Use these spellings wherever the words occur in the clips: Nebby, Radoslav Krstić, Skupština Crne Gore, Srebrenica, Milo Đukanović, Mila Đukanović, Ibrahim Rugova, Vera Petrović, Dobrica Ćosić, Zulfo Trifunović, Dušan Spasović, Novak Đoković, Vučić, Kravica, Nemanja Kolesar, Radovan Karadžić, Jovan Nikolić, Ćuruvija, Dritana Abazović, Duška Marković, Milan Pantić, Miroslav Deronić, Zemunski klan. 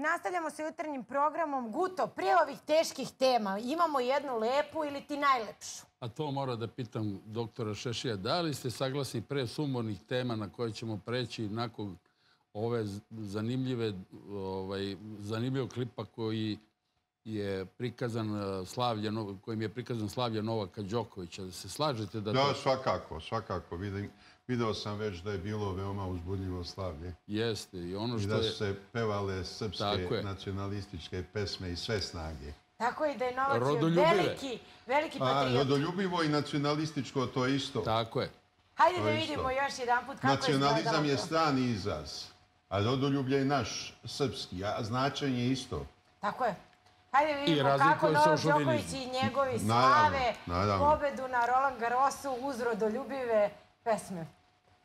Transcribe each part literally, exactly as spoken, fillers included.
Nastavljamo sa jutarnjim programom. Guto, prije ovih teških tema imamo jednu lepu ili ti najlepšu? A to mora da pitam doktora Šešelja. Da li ste saglasni pre sumornih tema na koje ćemo preći nakon ove zanimljivog klipa koji je prikazan slavlje Novaka Đokovića? Da se slažete da... Da, svakako, svakako. Video sam već da je bilo veoma uzbudljivo slavlje. Jeste. I da su se pevale srpske nacionalističke pesme i sve snage. Tako je, da je Novak veliki patriot. Rodoljubivo i nacionalističko, to je isto. Tako je. Hajde da vidimo još jedan put kako je izgledalo. Nacionalizam je strani izraz, a rodoljublje je naš, srpski, a značenje je isto. Tako je. Hajde vidimo kako Novak Đoković i njegovi slave pobedu na Roland Garrosu uz rodoljubive pesme.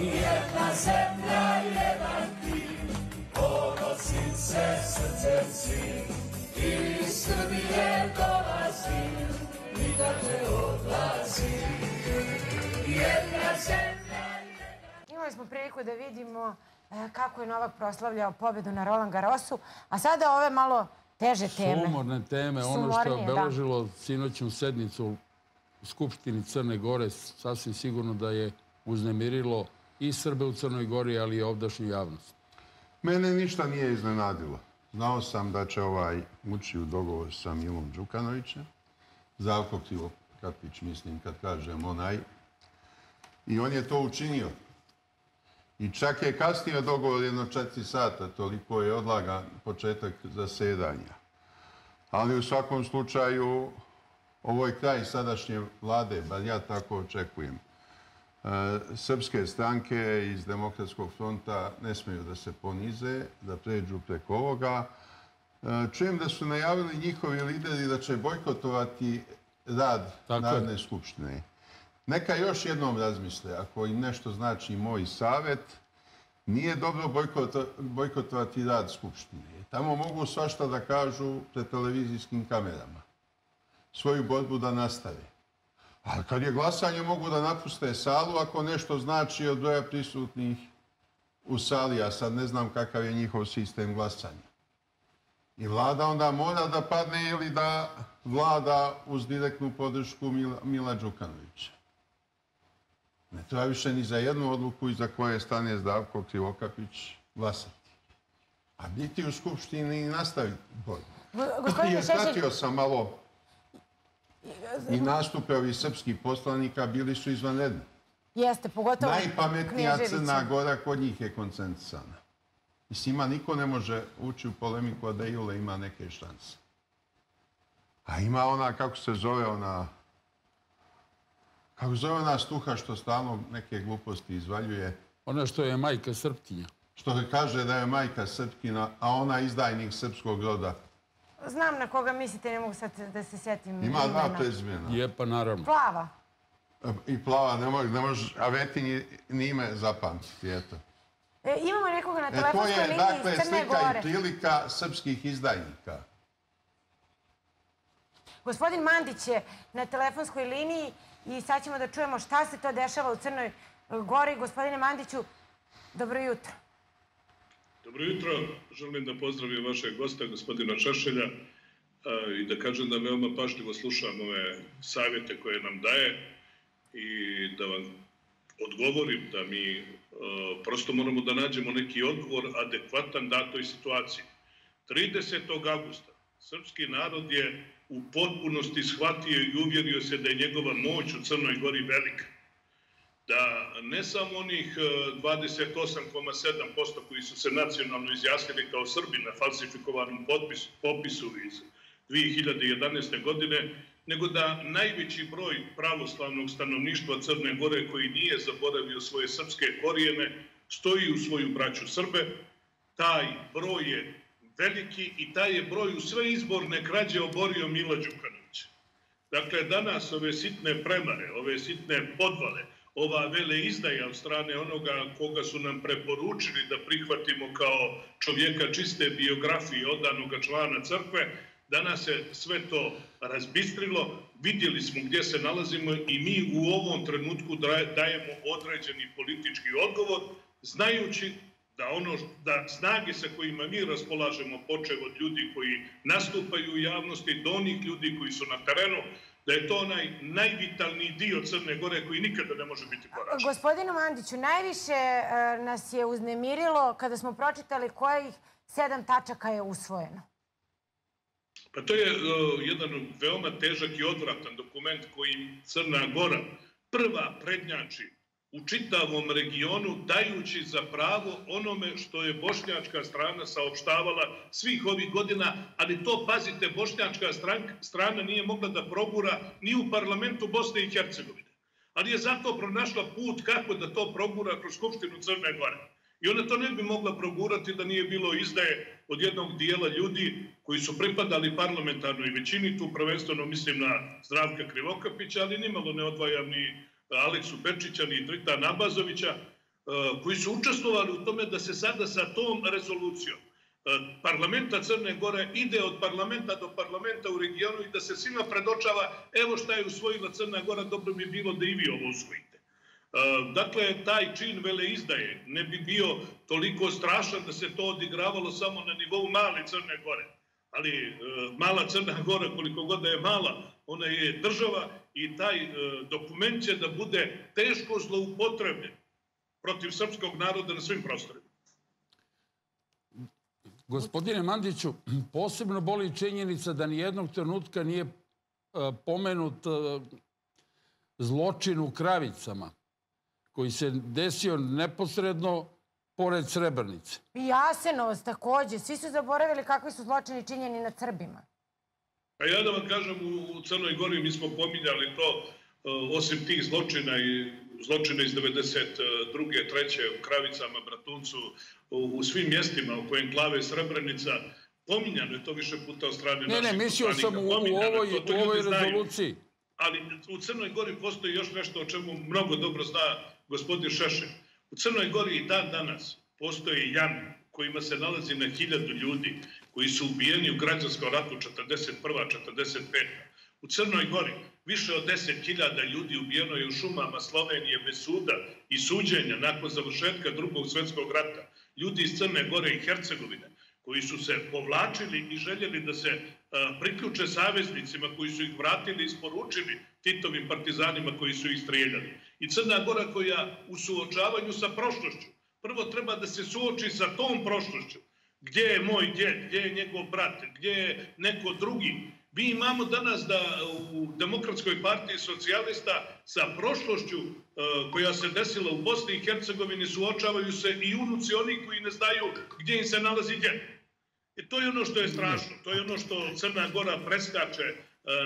Jedna zemlja, jedan tim, ponosim se srcem svim, i iz Srbije dolazim, nikad ne odlazim. Jedna zemlja, jedan... Imali smo priliku da vidimo kako je Novak proslavljao pobjedu na Roland Garrosu, a sada ove malo teže teme. Sumorne teme, ono što je obeležilo sinoćnu sednicu u Skupštini Crne Gore, sasvim sigurno da je uznemirilo i Srbe u Crnoj Gori, ali i ovdašnju javnost. Mene ništa nije iznenadilo. Znao sam da će ovaj ući u dogovor sa Milom Đukanovićem. Zdravko Krivokapić, mislim, kad kažem onaj. I on je to učinio. I čak je kasnio dogovor jedno četiri sata, toliko je odlagan početak zasedanja. Ali u svakom slučaju, ovo je kraj sadašnje vlade, bar ja tako očekujem. Srpske stranke iz Demokratskog fronta ne smeju da se ponize, da pređu preko ovoga. Čujem da su najavili njihovi lideri da će bojkotovati rad Narodne skupštine. Neka još jednom razmisle, ako im nešto znači moj savjet, nije dobro bojkotovati rad Skupštine. Tamo mogu svašta da kažu pred televizijskim kamerama. Svoju borbu da nastave. Ali kad je glasanje, mogu da napuste salu ako nešto znači od broja prisutnih u sali, a sad ne znam kakav je njihov sistem glasanja. I vlada onda mora da padne ili da vlada uz direktnu podršku Mila Đukanovića. Ne treba više ni za jednu odluku iza koje stane Zdravko Krivokapić glasati. A biti u Skupštini i nastaviti borbu. I pratio sam malo... I nastupe ovih srpskih poslanika bili su izvanredni. Jeste, pogotovo Kneževića. Najpametnija Crna Gora kod njih je koncentrisana. I s njima niko ne može ući u polemiku, a da Iule ima neke šanse. A ima ona, kako se zove ona... Kako zove ona stuha što stalno neke gluposti izvaljuje. Ona što je majka Srpkinja. Što kaže da je majka Srpkinja, a ona izdajnik srpskog roda. Znam na koga mislite, ne mogu sad da se sjetim. Ima dva prezimena. Je, pa naravno. Plava. I Plava, ne možeš, a Vetinji nime zapamtiti, eto. Imamo nekoga na telefonskoj liniji iz Crne Gore. To je, dakle, slika i prilika srpskih izdajnika. Gospodin Mandić je na telefonskoj liniji i sad ćemo da čujemo šta se to dešava u Crnoj Gori. Gospodine Mandiću, dobro jutro. Dobro jutro, želim da pozdravim vašeg gosta, gospodina Šešelja, i da kažem da veoma pažljivo slušam ove savjete koje nam daje i da vam odgovorim da mi prosto moramo da nađemo neki odgovor adekvatan datoj situaciji. tridesetog avgusta srpski narod je u potpunosti shvatio i uvjerio se da je njegova moć u Crnoj Gori velika. Da ne samo onih dvadeset osam zarez sedam posto koji su se nacionalno izjasnili kao Srbi na falsifikovanom popisu iz dve hiljade jedanaeste. godine, nego da najveći broj pravoslavnog stanovništva Crne Gore koji nije zaboravio svoje srpske korijene stoji u svoju braću Srbe. Taj broj je veliki i taj je broj u sve izborne krađe oborio Mila Đukanovića. Dakle, danas ove sitne premare, ove sitne podvale, ova vele izdaja od strane onoga koga su nam preporučili da prihvatimo kao čovjeka čiste biografije odanoga člana crkve, danas se sve to razbistrilo, vidjeli smo gdje se nalazimo i mi u ovom trenutku dajemo određeni politički odgovor, znajući da, ono, da snage sa kojima mi raspolažemo, počev od ljudi koji nastupaju u javnosti do onih ljudi koji su na terenu, da je to onaj najvitalniji dio Crne Gore koji nikada ne može biti poražen. Gospodinu Mandiću, najviše nas je uznemirilo kada smo pročitali kojih sedam tačaka je usvojeno. Pa to je uh, jedan veoma težak i odvratan dokument kojim Crna Gora prva prednjači u čitavom regionu, dajući za pravo onome što je bošnjačka strana saopštavala svih ovih godina, ali to, pazite, bošnjačka strank, strana nije mogla da progura ni u parlamentu Bosne i Hercegovine. Ali je zato pronašla put kako da to progura kroz Skupštinu Crne Gore. I ona to ne bi mogla progurati da nije bilo izdaje od jednog dijela ljudi koji su pripadali parlamentarnoj većini, tu prvenstveno mislim na Zdravka Krivokapića, ali nimalo ne odvajam ni Aleksu Pečića i Dritana Abazovića, koji su učestvovali u tome da se sada sa tom rezolucijom parlamenta Crne Gore ide od parlamenta do parlamenta u regionu i da se svima predočava evo šta je usvojila Crna Gora, dobro bi bilo da i vi ovo usvojite. Dakle, taj čin veleizdaje ne bi bio toliko strašan da se to odigravalo samo na nivou male Crne Gore. Ali mala Crna Gora, koliko god da je mala, ona je država i taj dokument će da bude teško zloupotrebljen protiv srpskog naroda na svim prostorima. Gospodine Mandiću, posebno boli činjenica da nijednog trenutka nije pomenut zločin u Kravicama, koji se desio neposredno pored Srebrnice. I Jasenovac također. Svi su zaboravili kakvi su zločini činjeni nad Srbima. Pa ja da vam kažem, u Crnoj Gori mi smo pominjali to, osim tih zločina i zločina iz devedeset druge treće u Kravicama, Bratuncu, u svim mjestima oko enklave Srebrenica, pominjano je to više puta od strane naših poslanika. Ne, ne, mislio sam u ovoj rezoluciji. Ali u Crnoj Gori postoji još nešto o čemu mnogo dobro zna gospodin Šešelj. U Crnoj Gori i dan danas postoji jam u kojima se nalazi na hiljadu ljudi koji su ubijeni u građanskom ratu četrdeset prve četrdeset pete U Crnoj Gori više od deset hiljada ljudi ubijeno je u šumama Slovenije bez suda i suđenja nakon završetka Drugog svjetskog rata. Ljudi iz Crne Gore i Hercegovine koji su se povlačili i željeli da se priključe saveznicima koji su ih vratili i isporučili Titovim partizanima koji su ih streljali. I Crna Gora koja u suočavanju sa prošlošću, prvo treba da se suoči sa tom prošlošću. Gdje je moj djed, gdje je njegov brat, gdje je neko drugi. Mi imamo danas da u Demokratskoj partiji socijalista sa prošlošću koja se desila u Bosni i Hercegovini suočavaju se i unuci oni koji ne znaju gdje im se nalazi djed. I to je ono što je strašno, to je ono što Crna Gora preskače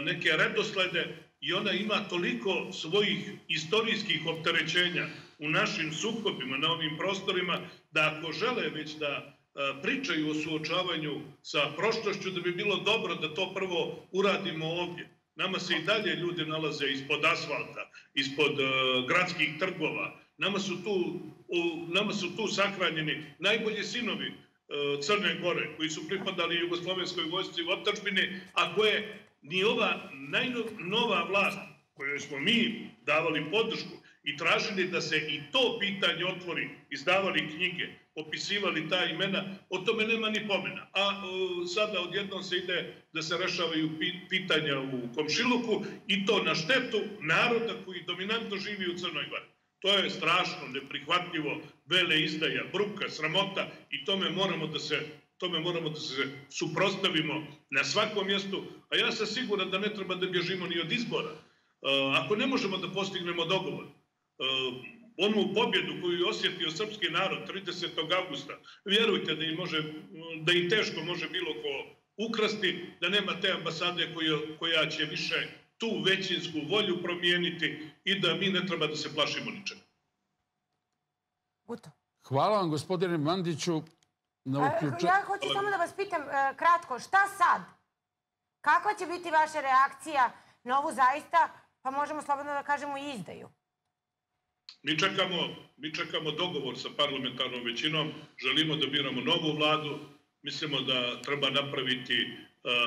neke redoslede i ona ima toliko svojih istorijskih opterećenja u našim sukobima na ovim prostorima da ako žele već da pričaju o suočavanju sa prošlošću, da bi bilo dobro da to prvo uradimo ovdje. Nama se i dalje ljudi nalaze ispod asfalta, ispod gradskih trgova. Nama su tu, nama su tu sahranjeni najbolji sinovi Crne Gore koji su pripadali Jugoslovenskoj vojsci u otadžbini, a koje ni ova najnova vlast kojoj smo mi davali podršku i tražili da se i to pitanje otvori, izdavali knjige, opisivali ta imena, o tome nema ni pomena. A o, sada odjednom se ide da se rešavaju pitanja u komšiluku i to na štetu naroda koji dominantno živi u Crnoj Gori. To je strašno, neprihvatljivo, veleizdaja, bruka, sramota i tome moramo da se... tome moramo da se suprotstavimo na svakom mjestu, a ja sam siguran da ne treba da bježimo ni od izbora. Ako ne možemo da postignemo dogovor, onu pobjedu koju je osjetio srpski narod tridesetog avgusta, vjerujte da im može, da im teško može bilo ko ukrasti, da nema te ambasade koja će više tu većinsku volju promijeniti i da mi ne treba da se plašimo ničega. Hvala vam, gospodine Mandiću. Ja hoću samo da vas pitam kratko, šta sad? Kakva će biti vaša reakcija na ovu zaista, pa možemo slobodno da kažemo, izdaju. Mi čekamo dogovor sa parlamentarnom većinom, želimo da biramo novu vladu, mislimo da treba napraviti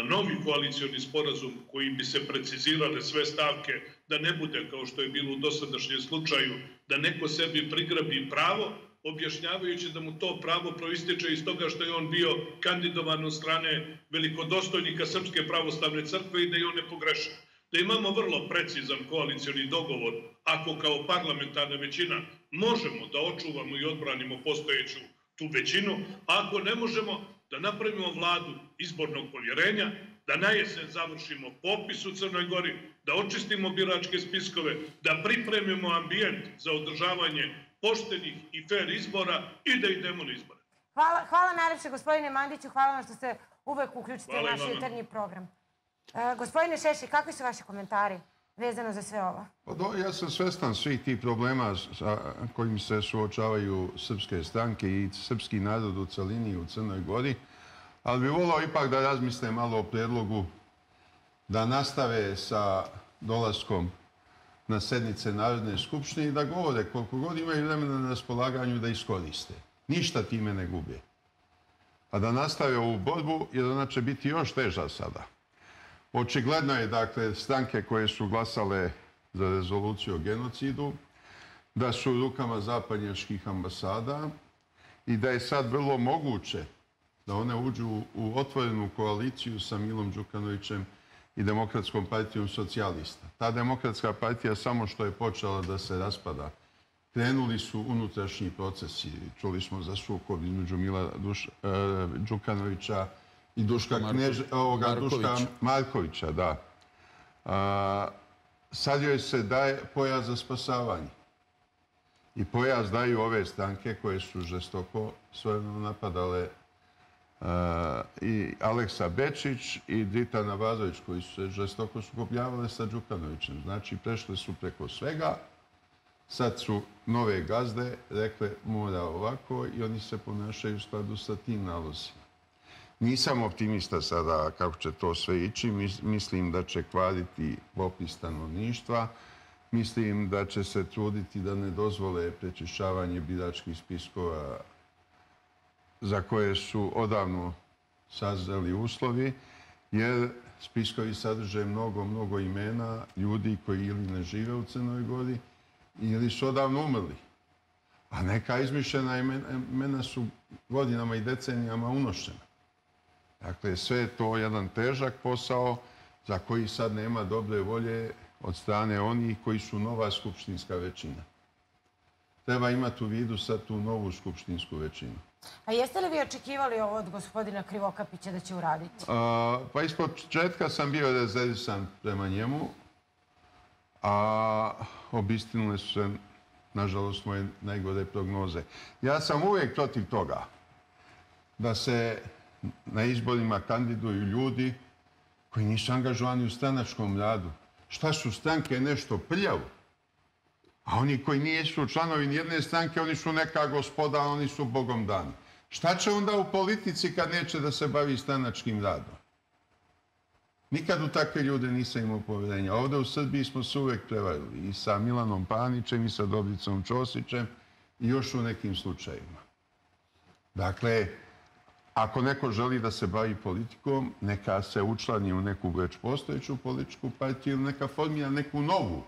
novi koalicijni sporazum koji bi se precizirale sve stavke, da ne bude kao što je bilo u dosadašnjem slučaju, da neko sebi prigrabi pravo, objašnjavajući da mu to pravo proističe iz toga što je on bio kandidovan od strane velikodostojnika Srpske pravoslavne crkve i da je on ne pogrešio. Da imamo vrlo precizan koalicijni dogovor, ako kao parlamentarna većina možemo da očuvamo i odbranimo postojeću tu većinu, a ako ne možemo, da napravimo vladu izbornog povjerenja, da najesen završimo popis u Crnoj Gori, da očistimo biračke spiskove, da pripremimo ambijent za održavanje poštenih i fer izbora i da idemo na izbore. Hvala, hvala najlepše, gospodine Mandiću, hvala vam što se uvek uključite u naš jutarnji program. E, gospodine Šešelj, kakvi su vaši komentari vezano za sve ovo? Ja sam svestan svih tih problema sa kojim se suočavaju srpske stranke i srpski narod u celini u Crnoj Gori, ali bih volao ipak da razmisle malo o predlogu da nastave sa dolaskom na sednice Narodne skupštine i da govore koliko god imaju vremena na raspolaganju da iskoriste. Ništa time ne gube. A da nastave ovu borbu, jer ona će biti još teža sada. Očigledno je, dakle, stranke koje su glasale za rezoluciju o genocidu, da su u rukama zapadnjačkih ambasada i da je sad vrlo moguće da one uđu u otvorenu koaliciju sa Milom Đukanovićem i Demokratskom partijom socijalista. Ta Demokratska partija, samo što je počela da se raspada, krenuli su unutrašnji procesi. Čuli smo za sukob između Mila Đukanovića i Duška Markovića. Sad joj se daje pojas za spasavanje. I pojas daju ove stranke koje su žestoko svojevremeno napadale i Aleksa Pečić i Dritana Abazović, koji su se žestoko sukobljavale sa Đukanovićem. Znači, prešli su preko svega. Sad su nove gazde rekle mora ovako i oni se ponašaju u skladu sa tim nalozima. Nisam optimista sada kako će to sve ići. Mislim da će kvariti popis stanovništva. Mislim da će se truditi da ne dozvole prečišćavanje biračkih spiskova za koje su odavno sazreli uslovi, jer spiskovi sadrže mnogo, mnogo imena ljudi koji ili ne žive u Crnoj Gori ili su odavno umrli. A neka izmišljena imena su godinama i decenijama unošena. Dakle, sve je to jedan težak posao za koji sad nema dobre volje od strane onih koji su nova skupštinska većina. Treba imati u vidu sad tu novu skupštinsku većinu. A jeste li vi očekivali ovo od gospodina Krivokapića da će uraditi? Pa ispod početka sam bio rezervisan prema njemu, a obistinile su se, nažalost, moje najgore prognoze. Ja sam uvijek protiv toga da se na izborima kandiduju ljudi koji nisu angažovani u stranačkom radu. Šta su stranke nešto prljavo? A oni koji nisu članovi nijedne stranke, oni su neka gospoda, oni su bogom dani. Šta će onda u politici kad neće da se bavi stranačkim radom? Nikad u takve ljude nisam imao povjerenja. Ovde u Srbiji smo se uvek prevarili i sa Milanom Panićem i sa Dobricom Ćosićem i još u nekim slučajima. Dakle, ako neko želi da se bavi politikom, neka se učlani u neku već postojeću političku partiju ili neka formira neku novu.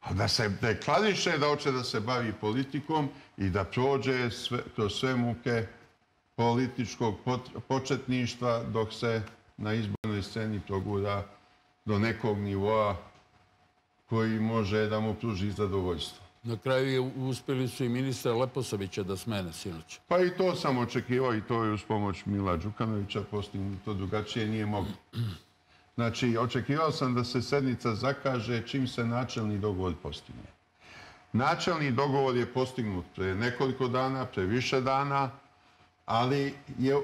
A da se deklariše da hoće da se bavi politikom i da prođe kroz sve muke političkog početništva dok se na izbornoj sceni progura do nekog nivoa koji može da mu pruži zadovoljstvo. Na kraju uspjeli su i ministra Leposavića da smene sinoć. Pa i to sam očekivao i to je uz pomoć Mila Đukanovića, postim to drugačije nije moglo. Znači, očekivao sam da se sednica zakaže čim se načelni dogovor postigne. Načelni dogovor je postignut pre nekoliko dana, pre više dana, ali je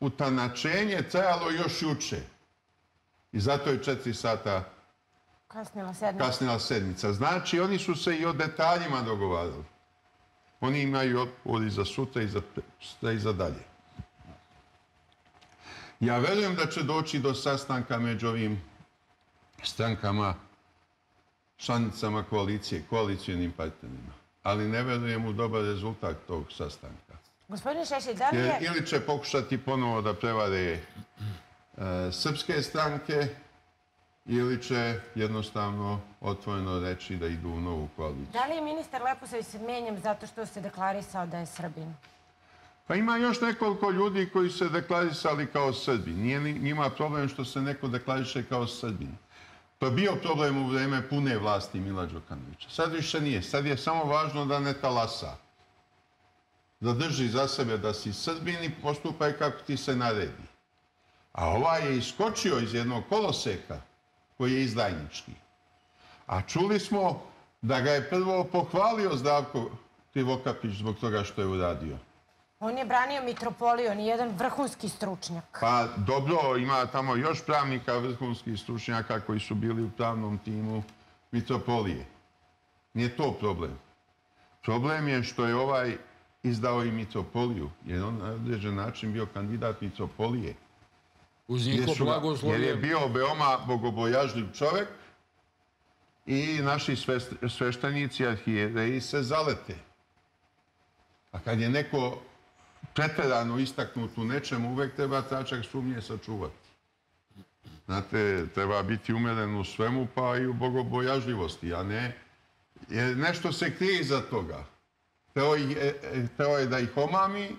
utanačenje trajalo još juče. I zato je četiri sata kasnila sednica. Znači, oni su se i o detaljima dogovarali. Oni imaju odgovor i za sutra i za dalje. Ja verujem da će doći do sastanka među ovim strankama, članicama koalicije, koalicijenim partnerima. Ali ne verujem u dobar rezultat tog sastanka. Gospodine Šešelj, da li je... Ili će pokušati ponovo da prevare srpske stranke, ili će jednostavno otvoreno reći da idu u novu koaliciju. Da li je ministar Leposavić menjan zato što se deklarisao da je Srbin? Pa ima još nekoliko ljudi koji se deklarisali kao Srbi. Nije njima problem što se neko deklariše kao Srbin. To je bio problem u vreme pune vlasti Mila Đukanovića. Sad više nije. Sad je samo važno da ne talasa. Da drži za sebe da si Srbin i postupaj kako ti se naredi. A ovaj je iskočio iz jednog koloseka koji je izdajnički. A čuli smo da ga je prvo pohvalio Zdravko Krivokapić zbog toga što je uradio. On je branio mitropoliju, on je jedan vrhunski stručnjak. Pa dobro, ima tamo još pravnika vrhunskih stručnjaka koji su bili u pravnom timu mitropolije. Nije to problem. Problem je što je ovaj izdao i mitropoliju, jer on na određen način bio kandidat mitropolije. Jer je bio veoma bogobojažljiv čovjek i naši sveštenici, arhijereji se zalete. A kad je neko pretjerano istaknut u nečemu, uvek treba tračak sumnje sačuvati. Znate, treba biti umeren u svemu, pa i u bogobojažljivosti, a ne... Jer nešto se krije iza toga. Teo je da ih omami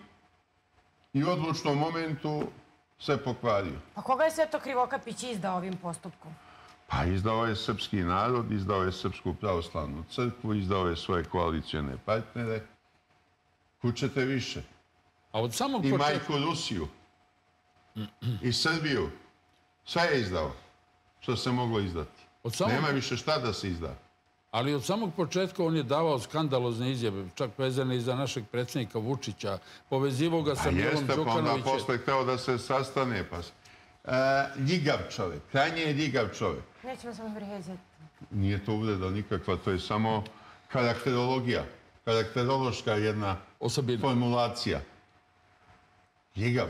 i u odlučnom momentu sve pokvario. Pa koga je sve to Krivokapić izdao ovim postupkom? Pa izdao je srpski narod, izdao je Srpsku pravoslavnu crkvu, izdao je svoje koalicijone partnere. Kućete više. I majku Rusiju. I Srbiju. Sve je izdao. Što se moglo izdati. Nema više šta da se izda. Ali od samog početka on je davao skandalozne izjave, čak vezane i za našeg predsjednika Vučića, povezivao ga sa Milom Đukanovićem. A jeste, pa onda posle hteo da se sastane. Ljigav čovjek, krajnje je ljigav čovjek. Nećemo samo vrijeđati. Nije to uvreda nikakva, to je samo karakterologija, karakterološka jedna formulacija. Ljigav.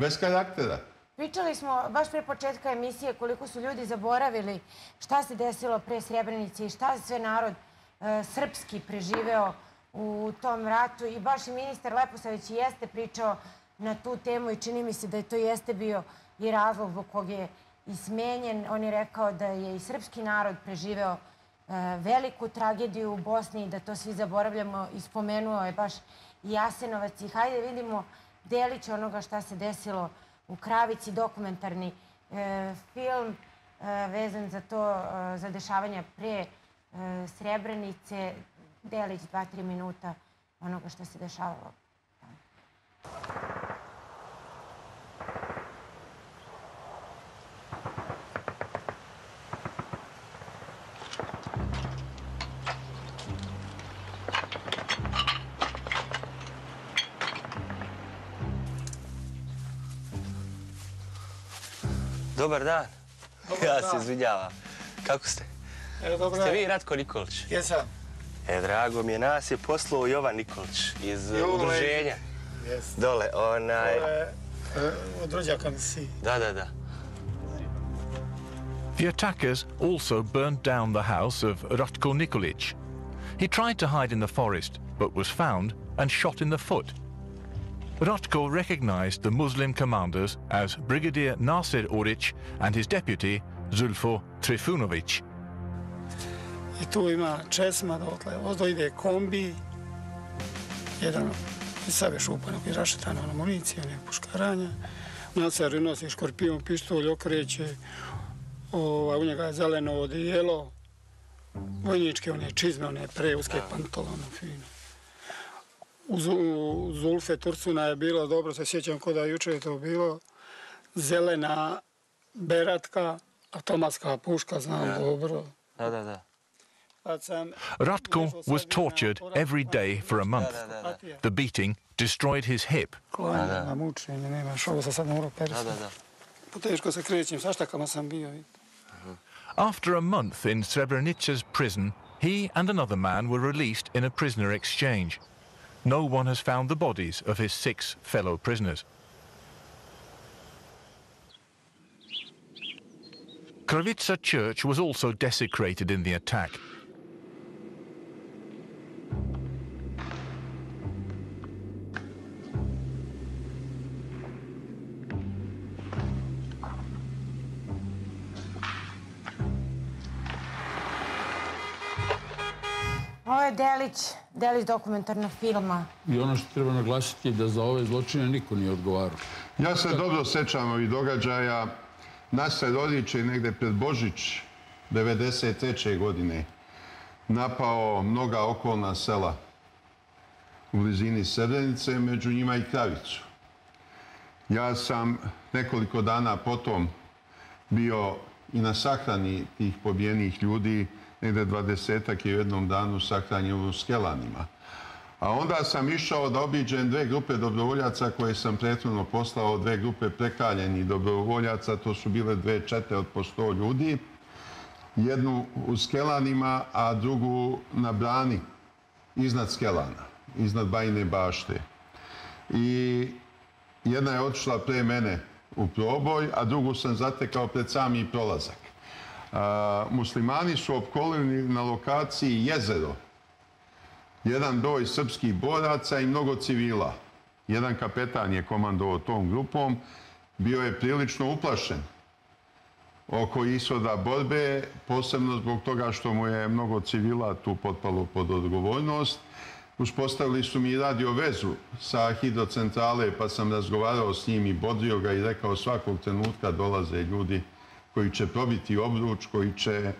Bez karaktera. Pričali smo baš pre početka emisije koliko su ljudi zaboravili šta se desilo pre Srebrenice i šta je sve narod srpski preživeo u tom ratu. I baš i ministar Leposavić jeste pričao na tu temu i čini mi se da je to jeste bio i razlog zbog kog je i smenjen. On je rekao da je i srpski narod preživeo veliku tragediju u Bosni i da to svi zaboravljamo. I spomenuo je baš i Jasenovac. I hajde vidimo delić onoga šta se desilo u Kravici, dokumentarni film vezan za to, za dešavanja pre Srebrenice, delić dva, tri minuta onoga što se dešavalo. Dobar dan. Ja se izvinjavam. Kako ste? Ste vi Ratko Nikolić? Jesam. E, drago mi je, nas je poslao Jovan Nikolić iz udruženja. Dole, onaj... Od rođaka mi si. Da, da, da. The attackers also burned down the house of Ratko Nikolić. He tried to hide in the forest, but was found and shot in the foot. Ratko recognized the Muslim commanders as Brigadier Naser Orić and his deputy Zulfo Trifunović. I tu ima česma, dotle, ozdo ide kombi, jedan iz sebe šupanog i rašetana na municiju, onih puškaranja. Naser nosi škorpion, pištolj, okreće, u njega je zeleno odijelo, vojničke one čizme, one preuske pantolone, fino. U Zulfe Turcuna je bilo, dobro se sjećam ko da jučer je to bilo, zelena beratka, automatska puška, znam dobro. Da, da, da. Ratko was tortured every day for a month. The beating destroyed his hip. Klanja, mučenje, nemaš, ovo sam sad morao periti. Da, da, da. Poteško se krećim, sa štakama sam bio. After a month in Srebrenica's prison, he and another man were released in a prisoner exchange. No one has found the bodies of his six fellow prisoners. Kravica church was also desecrated in the attack. Ovo je delić, delić dokumentarnog filma. I ono što treba naglasiti je da za ove zločine niko nije odgovarao. Ja se dobro sećam ovih događaja. Naser Orić je negde pred Božić devedeset treće godine napao mnoga okolna sela u blizini Srebrenice, među njima i Kravicu. Ja sam nekoliko dana potom bio i na sahrani tih pobijenih ljudi, negde dvadesetak je u jednom danu sahranjen u Skelanima. A onda sam išao da obiđem dve grupe dobrovoljaca koje sam prethodno poslao, dve grupe prekaljenih dobrovoljaca, to su bile dve čete od po sto ljudi, jednu u Skelanima, a drugu na brani, iznad Skelana, iznad Bajine bašte. I jedna je otišla pre mene u proboj, a drugu sam zatekao pred sami prolazak. Muslimani su opkolili na lokaciji jezero jedan broj srpskih boraca i mnogo civila. Jedan kapetan je komandovao tom grupom, bio je prilično uplašen oko ishoda borbe, posebno zbog toga što mu je mnogo civila tu potpalo pod odgovornost. Uspostavili su mi radio vezu sa hidrocentrale, pa sam razgovarao s njim i bodrio ga i rekao svakog trenutka dolaze ljudi koji će probiti obruč, koji će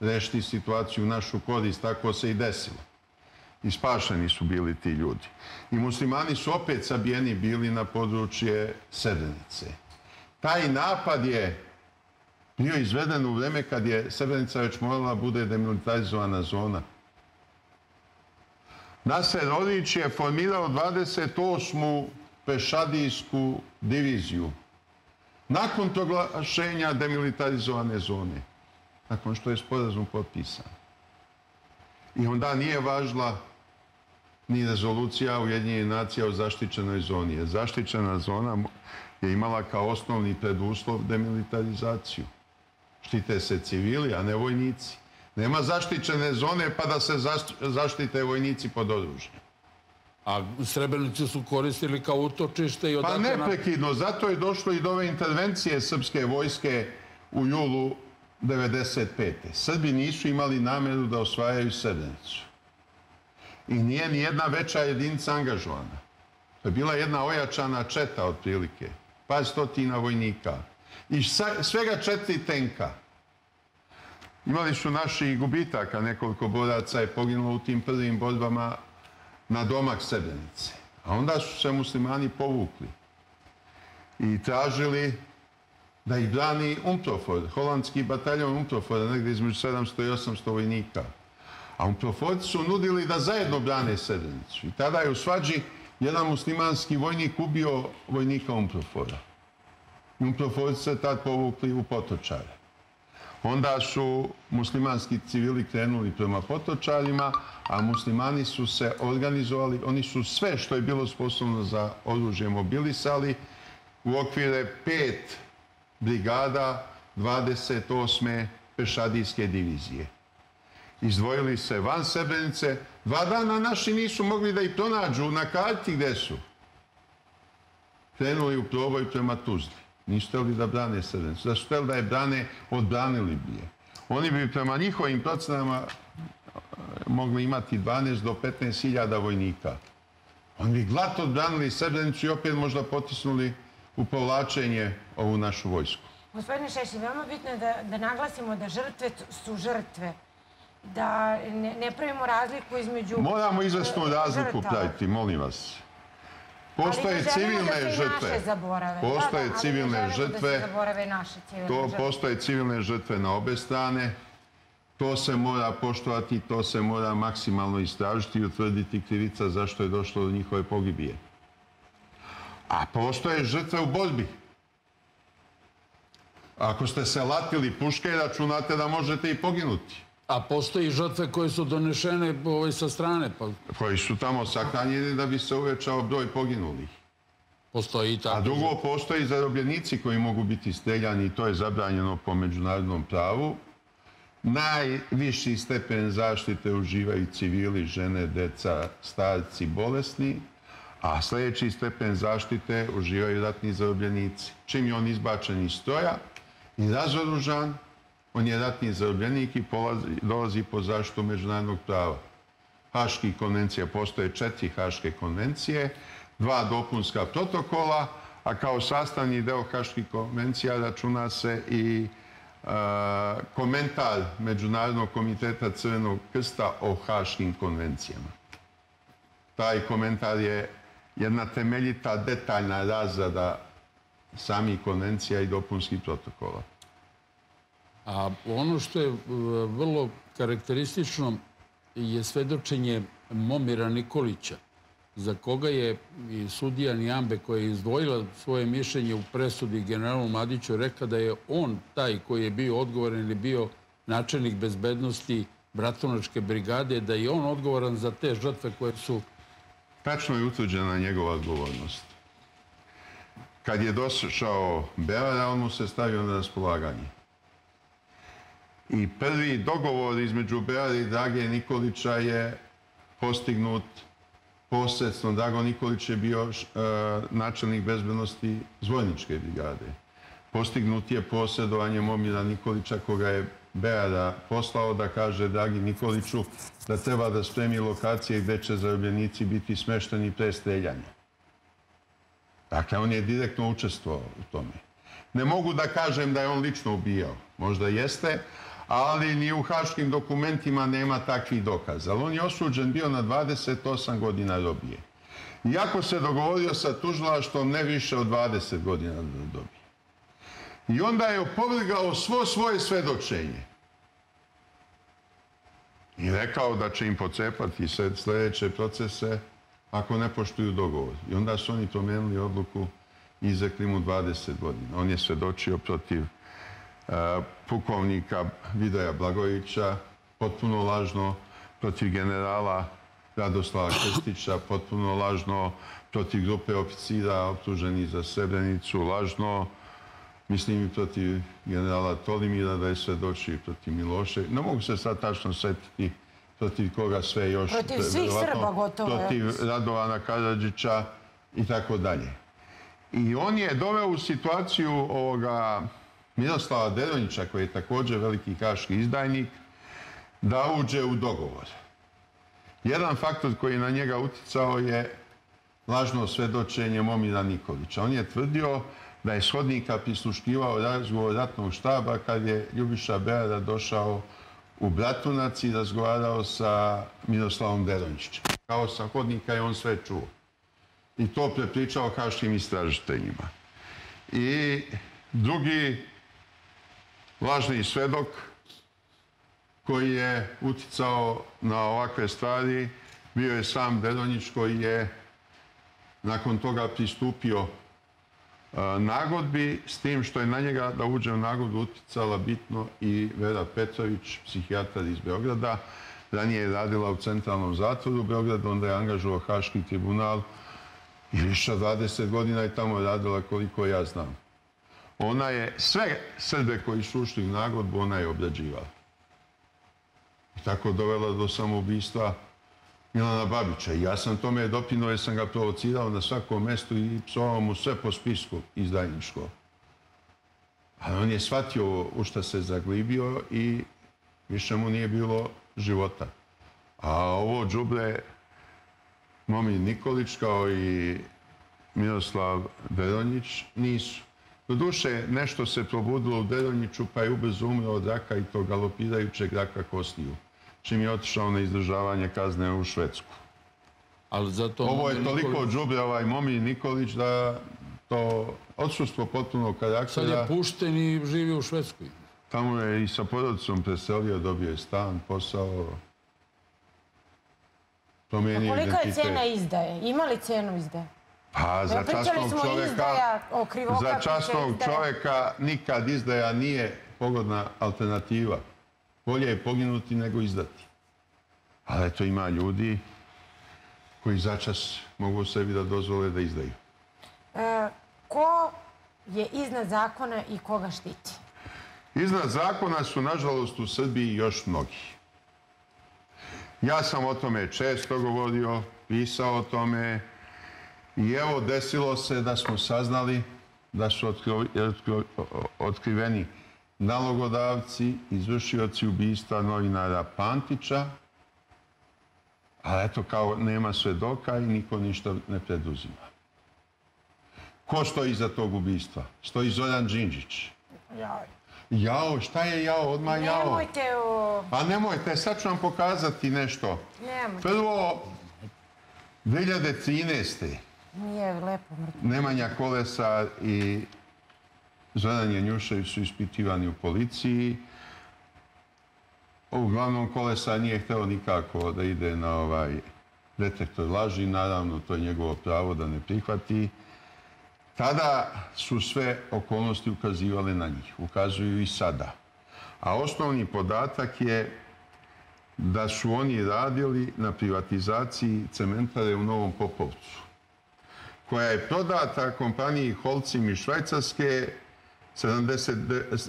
rešiti situaciju u našu korist. Tako se i desilo. Ispašeni su bili ti ljudi. I muslimani su opet sabijeni bili na područje Srebrenice. Taj napad je bio izveden u vreme kad je Srebrenica već morala bude demilitarizowana zona. Naser Orić je formirao dvadeset osmu pešadijsku diviziju nakon proglašenja demilitarizovane zone, nakon što je sporazum potpisan. I onda nije važila ni rezolucija Ujedinjenih nacija o zaštićenoj zoni, jer zaštićena zona je imala kao osnovni preduslov demilitarizaciju. Štite se civili, a ne vojnici. Nema zaštićene zone pa da se zaštite vojnici pod oružjem. A Srebrenicu su koristili kao utočište i odakle... Pa neprekidno, zato je došlo i do ove intervencije srpske vojske u julu devedeset pete Srbi nisu imali nameru da osvajaju Srebrenicu. I nije ni jedna veća jedinica angažovana. To je bila jedna ojačana četa otprilike. Par stotina vojnika. I svega četiri tenka. Imali su naši gubitaka, nekoliko boraca je poginulo u tim prvim borbama na domak Srebrenice. A onda su se muslimani povukli i tražili da ih brani UNPROFOR, holandski bataljon UNPROFOR, negdje između sedamsto i osamsto vojnika. A UNPROFORci su nudili da zajedno brane Srebrenicu. I tada je u svađi jedan muslimanski vojnik ubio vojnika UNPROFORa. UNPROFORci se tad povukli u Potočare. Onda su muslimanski civili krenuli prema Potočarima, a muslimani su se organizovali, oni su sve što je bilo sposobno za oružje mobilisali u okvire pet brigada dvadeset osme pešadijske divizije. Izdvojili se van Srebrenice. Dva dana naši nisu mogli da ih pronađu na karti gde su. Krenuli u proboj prema Tuzli. Nisu hteli da brane Srebrenicu. Da su hteli da je brane, odbranili bi je. Oni bi prema njihovim procenama mogli imati dvanaest do petnaest hiljada vojnika. Oni bi glatko odbranili Srebrenicu i opet možda potisnuli u povlačenje ovu našu vojsku. Gospodine Šešelj, veoma bitno je da naglasimo da žrtve su žrtve. Da ne pravimo razliku između... Moramo izvesnu razliku praviti, molim vas. Postoje civilne žrtve. Postoje civilne žrtve. Postoje civilne žrtve na obe strane. To se mora poštovati, to se mora maksimalno istražiti i utvrditi krivica zašto je došlo do njihove pogibije. A postoje žrtve u borbi. Ako ste se latili puške, računate da možete i poginuti. A postoji žrtve koje su donešene sa strane? Koji su tamo sakranjeni da bi se uvećao broj poginulih. A drugo, postoji zarobljenici koji mogu biti streljani i to je zabranjeno po međunarodnom pravu. Najviši stepen zaštite uživaju civili, žene, deca, starci, bolesni, a sljedeći stepen zaštite uživaju ratni zarobljenici. Čim je on izbačen iz stroja i razoružan, on je ratni zarobljenik i dolazi pod zaštitu međunarodnog prava. Haška konvencija, postoje četiri haške konvencije, dva dopunska protokola, a kao sastavni deo Haških konvencija računa se i komentar Međunarodnog komiteta Crvenog krsta o Haškim konvencijama. Taj komentar je jedna temeljita, detaljna razrada samih konvencija i dopunskih protokola. A ono što je vrlo karakteristično je svedočenje Momira Nikolića, za koga je i sudija Nijambe, koja je izdvojila svoje mišljenje u presudi generalu Mandiću, rekla da je on taj koji je bio odgovoran ili bio načelnik bezbednosti Bratunačke brigade, da je on odgovoran za te žrtve koje su... Tačno je utvrđena njegova odgovornost. Kad je došao Belara, on mu se stavio na raspolaganje. I prvi dogovor između Belara i Drage Nikolića je postignut posredstvom. Drago Nikolić je bio načelnik bezbednosti Zvorničke brigade. Postignut je posredovanje Momira Nikolića, koga je Beara poslao da kaže Dragi Nikoliću da treba da spremi lokacije gde će zarobljenici biti smešteni pre streljanja. Dakle, on je direktno učestvovao u tome. Ne mogu da kažem da je on lično ubijao. Možda jeste, ali ni u haškim dokumentima nema takvih dokaza. On je osuđen bio na dvadeset osam godina robije. Iako se dogovorio sa tužilaštvom ne više od dvadeset godina robije. I onda je opovrgao svo svoje svedočenje. I rekao da će im pocepati sljedeće procese ako ne poštuju dogovor. I onda su oni promijenili odluku i izrekli mu dvadeset godina. On je svedočio protiv pukovnika Vidoja Blagojevića, potpuno lažno, protiv generala Radoslava Krstića, potpuno lažno, protiv grupe oficira optuženih za Srebrenicu, lažno, mislim i protiv generala Tolimira da je svedočio i protiv Miloševića. Ne mogu se sad tačno setiti protiv koga sve još... Protiv svih Srba gotovo. Protiv Radovana Karadžića i tako dalje. I on je doveo u situaciju ovoga... Miroslava Deronića, koji je također veliki haški izdajnik, da uđe u dogovor. Jedan faktor koji je na njega uticao je lažno svedočenje Momira Nikolića. On je tvrdio da je shodnika prisluškivao razgovor ratnog štaba kad je Ljubiša Beara došao u Bratunac i razgovarao sa Miroslavom Deronićem. Kao sa shodnika je on sve čuo. I to prepričao haškim istražiteljima. I drugi lažni svedok koji je uticao na ovakve stvari bio je sam Deronić, koji je nakon toga pristupio nagodbi, s tim što je na njega da uđe u nagodbu uticala bitno i Vera Petrović, psihijatar iz Beograda. Ranije je radila u centralnom zatvoru u Beogradu, onda je angažovao Haški tribunal i više od dvadeset godina je tamo radila, koliko ja znam. Ona je sve Srbe koji su ušli u nagodbu, ona je obrađivala. I tako dovela do samoubistva Milana Babića. I ja sam tome doprinuo jer sam ga provocirao na svakom mestu i psovao mu sve po spisku izdajničko. Ali on je shvatio u šta se zaglibio i više mu nije bilo života. A ovo đubre, Momir Nikolić kao i Miroslav Deronić, nisu. Doduše, nešto se probudilo u Deroniću, pa je ubrzo umro od raka i to galopirajućeg raka kostiju, čim je otišao na izdržavanje kazne u Švedsku. Ovo je toliko đubre ovaj Momir Nikolić da to odsustvo potpunog karaktera... Sad je pušten i živi u Švedskoj. Tamo je i sa porodicom preselio, dobio je stan, posao, promijenio identitet. Kolika je cijena izdaje? Ima li cijenu izdaje? Pa, za časnog čoveka nikad izdaja nije pogodna alternativa. Bolje je poginuti nego izdati. Ali eto, ima ljudi koji začas mogu sebi da dozvole da izdaju. Ko je iznad zakona i koga štiti? Iznad zakona su, nažalost, u Srbiji još mnogi. Ja sam o tome često govorio, pisao o tome i evo desilo se da smo saznali da su otkriveni nalogodavci, izvršioci ubistva novinara Pantića, ali eto kao nema svedoka i niko ništa ne preduzima. Ko stoji iza tog ubistva? Stoji Zoran Đinđić. Jao, šta je jao? Odmah jao. Nemojte o... Pa nemojte, sad ću vam pokazati nešto. Nemojte. Prvo, dve hiljade trinaeste. Nije lepo mrtvo. Nemanja Kolesar i Zoran Janjušević su ispitivani u policiji. Uglavnom, Kolesar nije hteo nikako da ide na ovaj detektor laži. Naravno, to je njegovo pravo da ne prihvati. Tada su sve okolnosti ukazivale na njih. Ukazuju i sada. A osnovni podatak je da su oni radili na privatizaciji cementare u Novom Popovcu, koja je prodata kompaniji Holcim iz Švajcarske, sedamdeset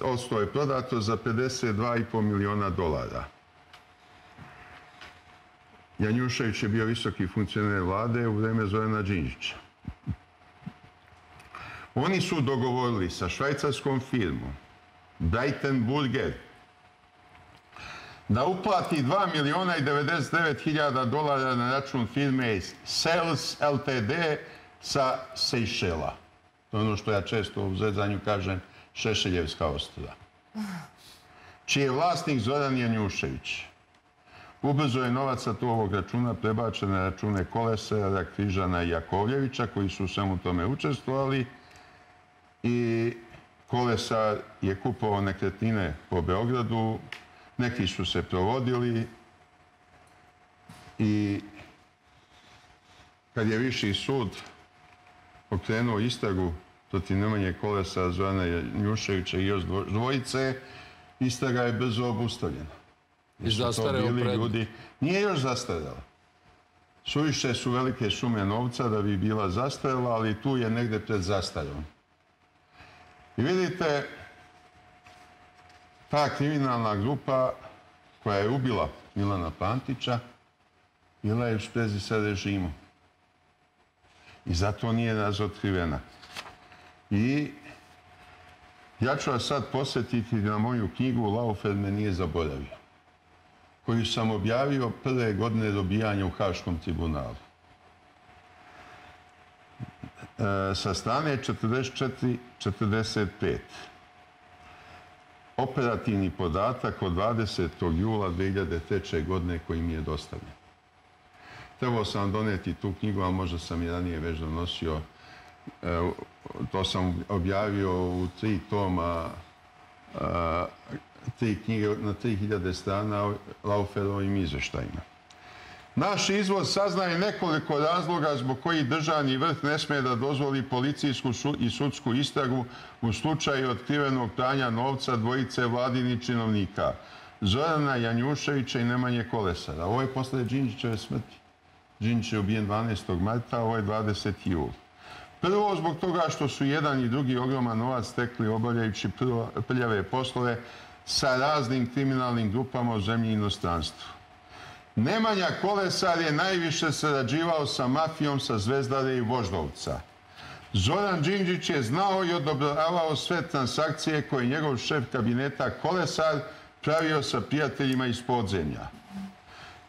posto je prodato za pedeset dva i po miliona dolara. Janjušević je bio visoki funkcioner vlade u vreme Zorana Đinđića. Oni su dogovorili sa švajcarskom firmom Brighton Burger da uplati dva miliona i devedeset devet hiljada dolara na račun firme Sales Ltd. sa Sejšela. To je ono što ja često u zrezanju kažem Šešeljevska ostrva. Čiji je vlasnik Zoran Janjušević. Ubrzo je novac sa ovog računa prebačen na račune Kolesara, Križana i Jakovljevića koji su u svemu tome učestvovali. I Kolesar je kupovao nekretnine po Beogradu. Neki su se provodili i kad je Viši sud okrenuo istragu protiv Nemanje Kolesara, Zorana Janjuševića i još dvojice, istraga je brzo obustavljena. I zastareo predmet. Nije još zastarela. Suviše su velike sume novca da bi bila zastarela, ali tu je negde pred zastarom. I vidite, ta kriminalna grupa koja je ubila Milana Pantića bila je u sprezi sa režimom. I zato nije razotkrivena. I ja ću vas sad posjetiti na moju knjigu Laufer me nije zaboravio, koju sam objavio prve godine dobijanja u Haškom tribunalu. Sa strane četrdeset četiri četrdeset pet. Operativni podatak od dvadesetog jula dve hiljade treće godine koji mi je dostavljen. Trebao sam doneti tu knjigu, ali možda sam i ranije već donosio. To sam objavio u tri toma, tri knjige na tri hiljade strana Lauferovim izveštajima. Naš izvor saznaje nekoliko razloga zbog kojih državni vrh ne sme da dozvoli policijsku i sudsku istragu u slučaju otkrivenog pranja novca dvojice vladinih činovnika, Zorana Janjuševića i Nemanje Kolesara. Ovo je posle Đinđićeve smrti. Đinđić je ubijen dvanaestog marta, ovo je dvadesetog jula. Prvo, zbog toga što su jedan i drugi ogroman novac stekli obavljajući prljave poslove sa raznim kriminalnim grupama u zemlji i inostranstvu. Nemanja Kolesar je najviše sarađivao sa mafijom sa Zvezdare i Voždovca. Zoran Đinđić je znao i odobravao sve transakcije koje je njegov šef kabineta Kolesar pravio sa prijateljima iz podzemlja.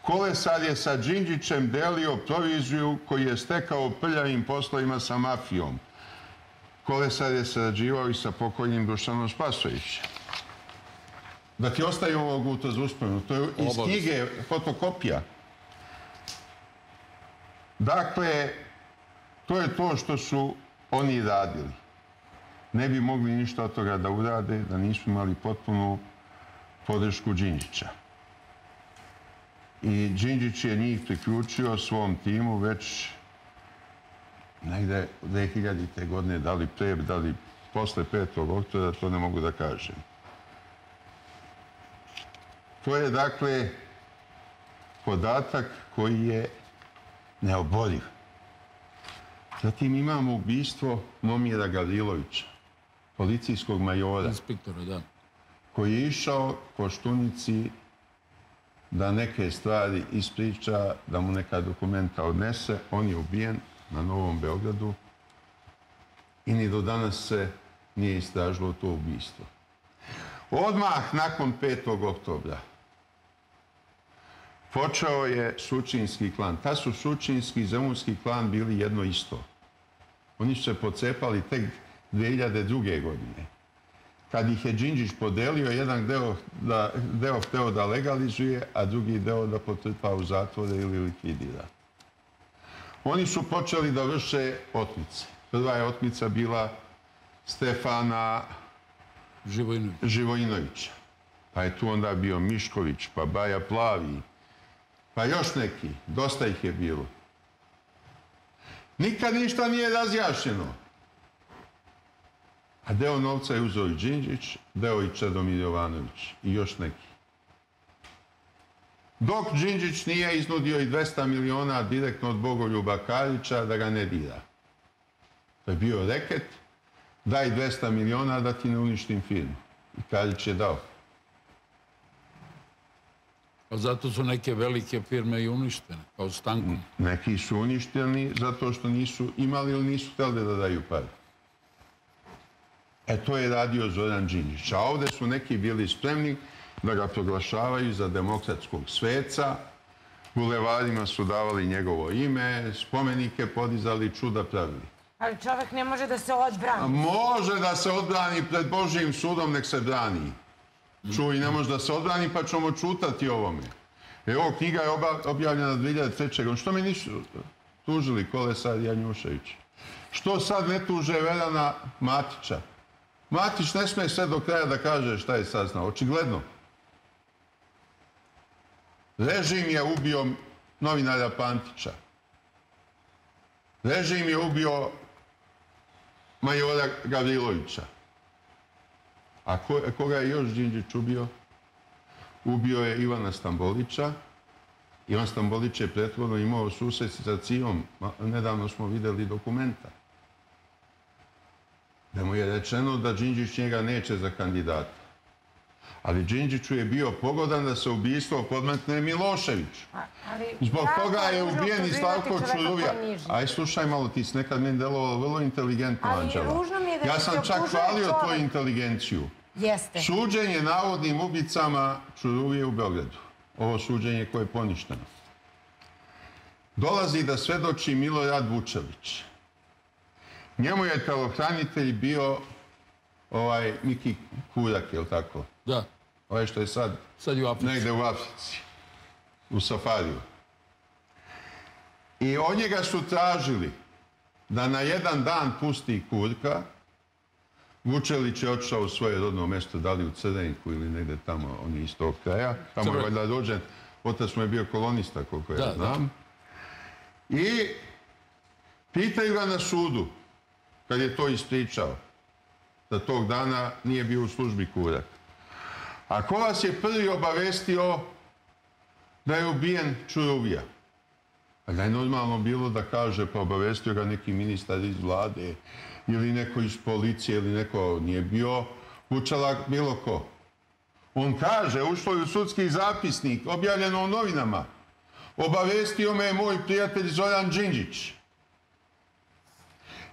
Kolesar je sa Đinđićem delio proviziju koju je stekao prljavim poslovima sa mafijom. Kolesar je sarađivao i sa pokojnim Dušanom Spasovićem. Da ti ostaje ovog uta za uspomenu. To je iz knjige, fotokopija. Dakle, to je to što su oni radili. Ne bi mogli ništa od toga da urade, da nisu imali potpunu podršku Đinđića. I Đinđić je njih priključio svom timu već negde dve hiljadite godine, da li pre, da li posle petog oktobra, to ne mogu da kažem. To je, dakle, podatak koji je neoboriv. Zatim imamo ubistvo Momira Gavrilovića, policijskog majora, koji je išao Koštunici da neke stvari ispriča, da mu neka dokumenta odnese. On je ubijen na Novom Beogradu i ni do danas se nije istražilo to ubistvo. Odmah nakon petog oktobra počeo je Surčinski klan. Ta su Surčinski i Zemunski klan bili jedno isto. Oni su se pocepali tek dve hiljade druge godine. Kad ih je Đinđić podelio, jedan deo hteo da legalizuje, a drugi deo da potrpa u zatvore ili likvidira. Oni su počeli da vrše otmice. Prva je otmica bila Stefana Živojinovića. Pa je tu onda bio Mišković, pa Baja Plavi, pa još neki. Dosta ih je bilo. Nikad ništa nije razjašnjeno. A deo novca je uzeo i Đinđić, deo i Čedomir Jovanović i još neki. Dok Đinđić nije iznudio i dvesta miliona direktno od Bogoljuba Karića da ga ne dira. To je bio reket, daj dvesta miliona da ti ne uništim firmu. I Karić je dao. A zato su neke velike firme i uništene, kao Stankom. Neki su uništeni zato što nisu imali ili nisu hteli da daju pare. E, to je radio Zoran Đinđić. A ovde su neki bili spremni da ga proglašavaju za demokratskog sveca. Bulevarima su davali njegovo ime, spomenike podizali, čuda pravili. Ali čovek ne može da se odbrani. Može da se odbrani pred Božijim sudom, nek se brani. Čuj, ne može da se odbrani, pa ćemo čutati ovome. Evo, knjiga je objavljena dve hiljade treće. Što mi nisu tužili Kolesar Janjušević? Što sad ne tuže Verana Matića? Matić ne sme sve do kraja da kaže šta je saznao. Očigledno. Režim je ubio novinara Pantića. Režim je ubio majora Gavrilovića. A koga je još Đinđić ubio? Ubio je Ivana Stambolića. Ivan Stambolić je prethodno imao susret sa Cijom. Nedavno smo videli dokumenta. Da mu je rečeno da Đinđić njega neće za kandidata. Ali Đinđiću je bio pogodan da se ubistvo podmetne Miloševiću. Zbog toga je ubijen i Slavko Ćuruvija. Aj, slušaj malo, ti si nekad meni delovalo vrlo inteligentno, Anđela. Ja sam čak hvalio tvoju inteligenciju. Suđenje navodnim ubicama Ćuruvije u Beogradu. Ovo suđenje koje je poništeno. Dolazi da svedoči Milorad Vučević. Njemu je telohranitelj bio Miki Kurak, je li tako? Da. Ovo je što je sad negde u Africi, u safariju. I od njega su tražili da na jedan dan pusti Kurka. Vučelić je otišao u svoje rodno mesto, da li u Crveniku ili negde tamo, on je iz tog kraja. Tamo je valjda rođen, otac mu je bio kolonista, koliko ja znam. I pitaju ga na sudu, kad je to ispričao, da tog dana nije bio u službi Kurak. A ko vas je prvi obavestio da je ubijen Ćuruvija? A da je normalno bilo da kaže, pa obavestio ga neki ministar iz vlade ili neko iz policije ili neko, nije bio Vučelak, bilo ko. On kaže, ušlo je u sudski zapisnik, objavljeno u novinama. Obavestio me je moj prijatelj Zoran Đinđić.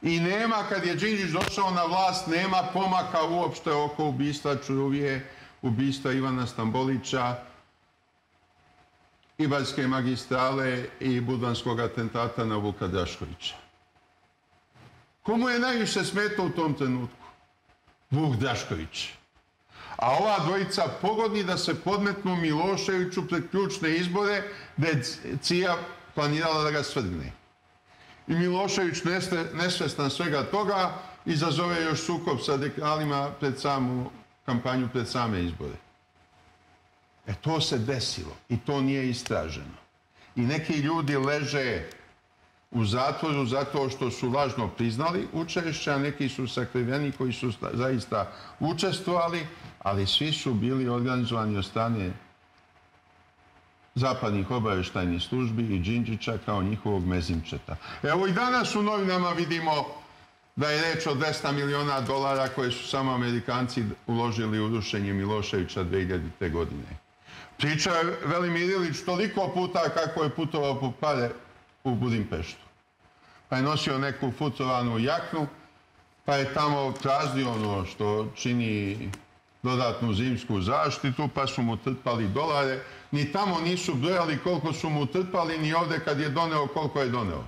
I nema, kad je Đinđić došao na vlast, nema pomaka uopšte oko ubistva Ćuruvije, ubistva Ivana Stambolića, Ibarske magistrale i budvanskog atentata na Vuka Draškovića. Komu je najviše smetao u tom trenutku? Vuk Drašković. A ova dvojica pogodni da se podmetnu Miloševiću pred ključne izbore, gde je Cija planirala da ga svrgne. I Milošević, nesvestan svega toga, izazove još sukob sa radikalima pred samu kampanju, pred same izbore. E, to se desilo i to nije istraženo. I neki ljudi leže u zatvoru zato što su lažno priznali učešće, a neki su sakriveni koji su zaista učestvovali, ali svi su bili organizovani od strane zapadnih obavještajnih službi i Đinđića kao njihovog mezimčeta. Evo i danas u novinama vidimo da je reč o dvesta miliona dolara koje su samo Amerikanci uložili u rušenje Miloševića dve hiljadite. godine. Priča je Velimir Ilić toliko puta kako je putovao po pare u Budimpeštu. Pa je nosio neku futovanu jaknu, pa je tamo tražio ono što čini dodatnu zimsku zaštitu, pa su mu trpali dolare. Ni tamo nisu brojali koliko su mu trpali, ni ovde kad je doneo koliko je doneo.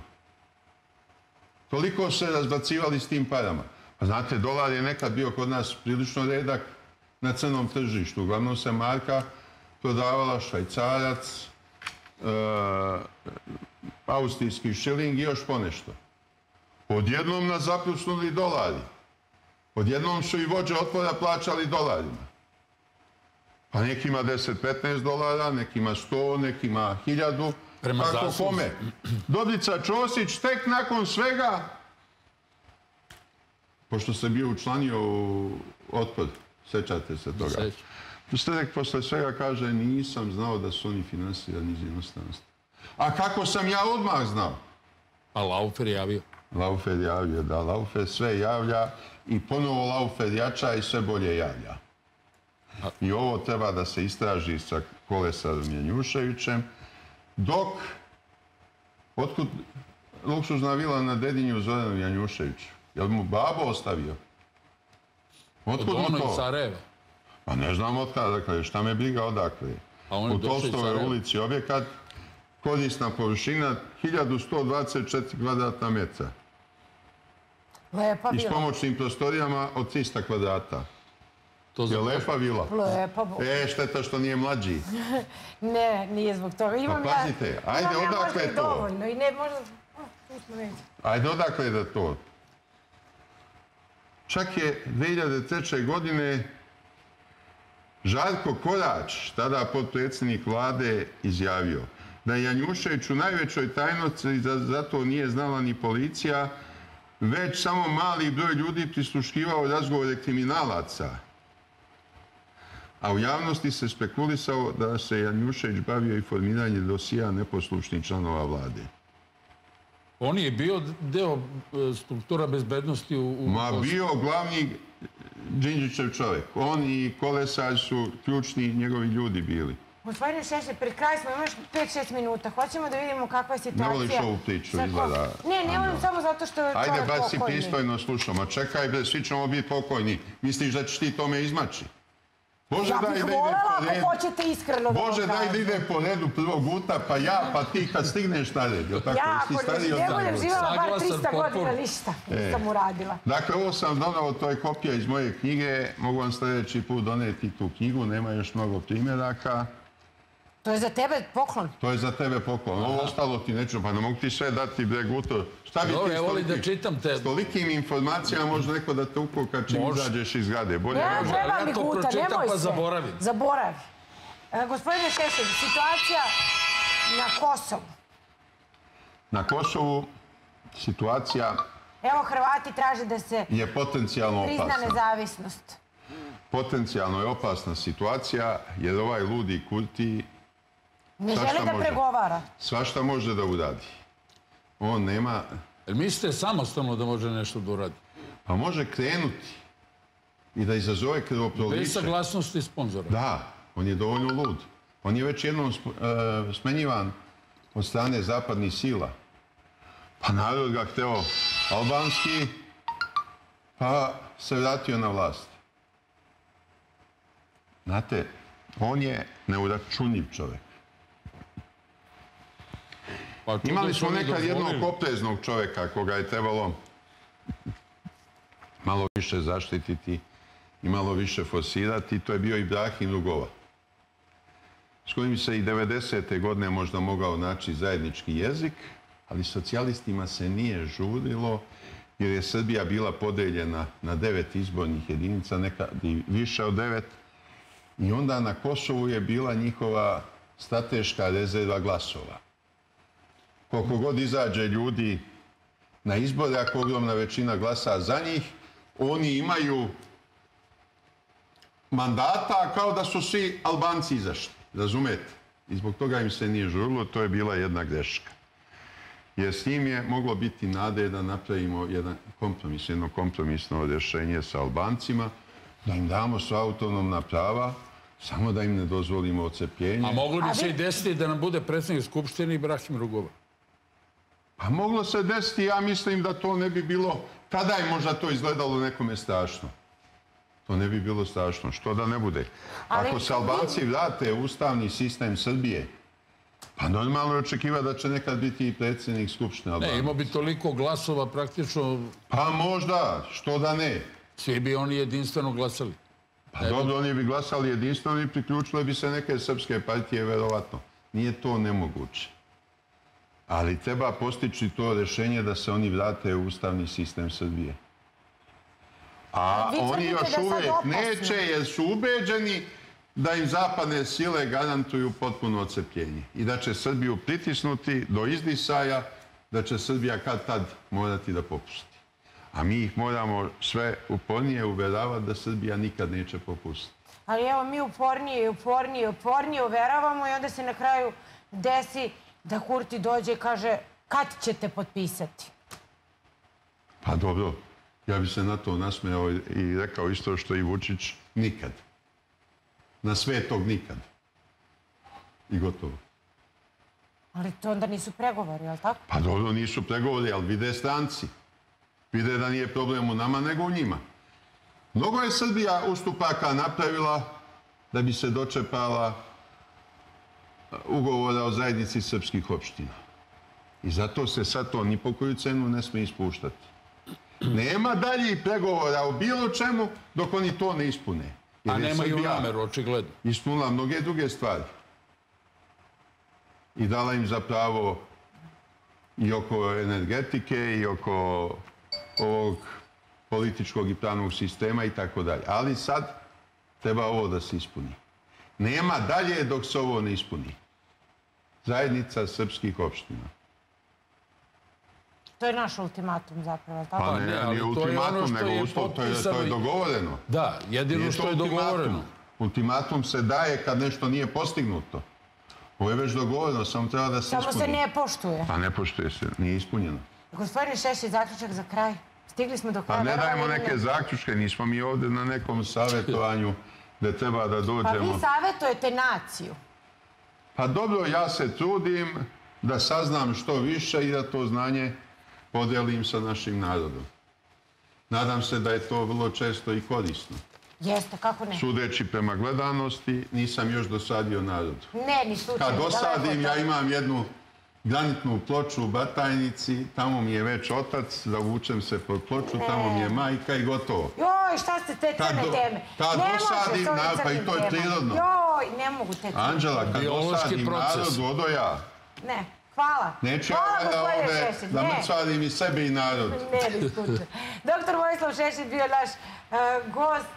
Toliko se razbacivali s tim parama. Pa znate, dolar je nekad bio kod nas prilično redak na crnom tržištu. Uglavnom se marka prodavala, švajcarac, austrijski šiling i još ponešto. Odjednom nas zapljusnuli dolari. Odjednom su i vođe otvora plaćali dolarima. Pa nekima deset do petnaest dolara, nekima sto, nekima hiljadu. Kako kome? Dobrica Ćosić tek nakon svega, pošto se bio učlanio u otpor, sećate se toga. Sredek posle svega kaže, nisam znao da su oni finansirani iz inostranstva. A kako sam ja odmah znao? A Laufer javio. Laufer javio, da. Laufer sve javlja i ponovo Laufer jača i sve bolje javlja. I ovo treba da se istraži sa Kolesarom Janjuševićem. Dok, otkud luksuzna vila na Dedinju Zoranu Janjuševiću? Je li mu babo ostavio? Otkud mu to? Od Sarajeva. Pa ne znam odakle, šta me briga odakle. U Tolstovoj ulici objekat, korisna površina, hiljadu sto dvadeset četiri kvadratna metra. Lepa vila. I s pomoćnim prostorijama od trista kvadrata. Je lepa vila. Lepa vila. E, šteta što nije mlađi. Ne, nije zbog toga. Pa pazite, ajde odakle je to. Ajde odakle je da to. Čak je dve hiljade treće. godine Žarko Korać, tada potpredsjednik vlade, izjavio da je Janjušević u najvećoj tajnosti, zato nije znala ni policija, već samo mali broj ljudi prisluškivao razgovore kriminalaca. A u javnosti se spekulisao da se Janjušević bavio i formiranje dosija neposlušnih članova vlade. On je bio deo struktura bezbednosti u... Ma bio glavni Đinđićev čovjek. On i Kolesar su ključni njegovi ljudi bili. Gospodine Šešelj, pri kraju smo, imaš pet do šest minuta. Hoćemo da vidimo kakva je situacija. Ne voliš ovu priču, izgleda. Ne, ne volim samo zato što je čovjek pokojni. Ajde, baš si pristojno slušamo. Čekaj, bre, svi ćemo biti pokojni. Misliš da ćeš ti tome izmaći? Bože daj da ide po redu prvog guta, pa ja, pa ti kad stigneš na red. Ja, ako ne budem živjela bar trista godina, ništa nisam uradila. Dakle, ovo sam donao, to je kopija iz moje knjige. Mogu vam sljedeći put doneti tu knjigu, nema još mnogo primjeraka. To je za tebe poklon? To je za tebe poklon. Ovo ostalo ti neću, pa ne mogu ti sve dati breguto. Šta bi ti s tolikim informacijama može neko da te ukoka čim izađeš iz zgrade? Ja, treba mi guta, nemoj se. Zaboravi. Zaboravi. Gospodine Šešelj, situacija na Kosovu. Na Kosovu situacija... Evo, Hrvati traže da se prizna nezavisnost. Potencijalno je opasna situacija, jer ovaj ludi Kurti... Ne želi da pregovara. Svašta može da uradi. On nema... Jer mislite samostalno da može nešto da uradi? Pa može krenuti i da izazove krvoproliče. Bez saglasnosti sponzora. Da, on je dovoljno lud. On je već jednom smenjivan od strane zapadnih sila. Pa narod ga hteo albanski, pa se vratio na vlast. Znate, on je neuračunljiv čovjek. Imali smo nekad jednog opreznog čovjeka koga je trebalo malo više zaštititi i malo više forsirati. To je bio Ibrahim Rugova, s kojim se i devedesete. godine možda mogao naći zajednički jezik, ali socijalistima se nije žurilo jer je Srbija bila podeljena na devet izbornih jedinica, nekad i više od devet. I onda na Kosovu je bila njihova strateška rezerva glasova. Koliko god izađe ljudi na izbore, ako ogromna većina glasa za njih, oni imaju mandata kao da su svi Albanci izašli. Razumete? I zbog toga im se nije žurilo, to je bila jedna greška. Jer s njim je moglo biti nade da napravimo jedan kompromis, jedno kompromisno rješenje sa Albancima, da im damo sva autonomna prava, samo da im ne dozvolimo ocepljenje. A moglo bi se i desiti da nam bude predsjednik Skupštine Ibrahim Rugova? Pa moglo se desiti, ja mislim da to ne bi bilo, tada je možda to izgledalo nekome strašno. To ne bi bilo strašno, što da ne bude. Ako se Albanci vrate u ustavni sistem Srbije, pa normalno je očekiva da će nekad biti i predsjednik Skupštine Albanaca. Ne, imao bi toliko glasova praktično... Pa možda, što da ne. Svi bi oni jedinstveno glasali. Pa dobro, oni bi glasali jedinstveno i priključile bi se neke srpske partije, verovatno. Nije to nemoguće. Ali treba postići to rješenje da se oni vrate u ustavni sistem Srbije. A oni još uvijek neće jer su ubeđeni da im zapadne sile garantuju potpuno ocepljenje i da će Srbiju pritisnuti do izdisaja, da će Srbija kad tad morati da popusti. A mi ih moramo sve upornije uveravati da Srbija nikad neće popustiti. Ali evo, mi upornije i upornije i upornije uveravamo i onda se na kraju desi da Kurti dođe i kaže kad ćete potpisati? Pa dobro, ja bi se na to nasmeo i rekao isto što i Vučić, nikad. Na svetog nikad. I gotovo. Ali to onda nisu pregovori, je li tako? Pa dobro, nisu pregovori, ali vide stranci. Vide da nije problem u nama, nego u njima. Mnogo je Srbija ustupaka napravila da bi se dočepala ugovora o zajednici srpskih opština. I zato se sad to ni po koju cenu ne smije ispuštati. Nema daljih pregovora o bilo čemu dok oni to ne ispune. A nemaju nameru, očigledno. Ispunila mnoge druge stvari. I dala im zapravo i oko energetike, i oko ovog političkog i pravnog sistema i tako dalje. Ali sad treba ovo da se ispuni. Nema dalje dok se ovo ne ispuni. Zajednica srpskih opština. To je naš ultimatum zapravo, tako? Pa ne, nije ultimatum, nego uslov, to je dogovoreno. Da, jedino što je dogovoreno. Ultimatum se daje kad nešto nije postignuto. Ovo je već dogovoreno, samo treba da se ispuni. Samo se ne poštuje. Pa ne poštuje se, nije ispunjeno. Gospodine Šešelj, zaključak za kraj. Stigli smo do kraja. Pa ne dajemo neke zaključke, nismo mi ovdje na nekom savjetovanju gde treba da dođemo. Pa vi savjetujete naciju. Pa dobro, ja se trudim da saznam što više i da to znanje podelim sa našim narodom. Nadam se da je to vrlo često i korisno. Jeste, kako ne? Sudeći prema gledanosti, nisam još dosadio narodu. Ne, ni slučajno. Kad dosadim, ja imam jednu granitnu ploču u Batajnici, tamo mi je već otac, zavučem se pod ploču, tamo mi je majka i gotovo. Joj, šta ste te crne teme? Kad dosadim narod, pa i to je prirodno. Joj, ne mogu te crne. Anđela, kad dosadim narod, odoja. Ne. Hvala. Neću ja da ovdje da mrcvarim i sebe i narod. Ne, ne, slučaj. Doktor Vojislav Šešelj bio naš gost.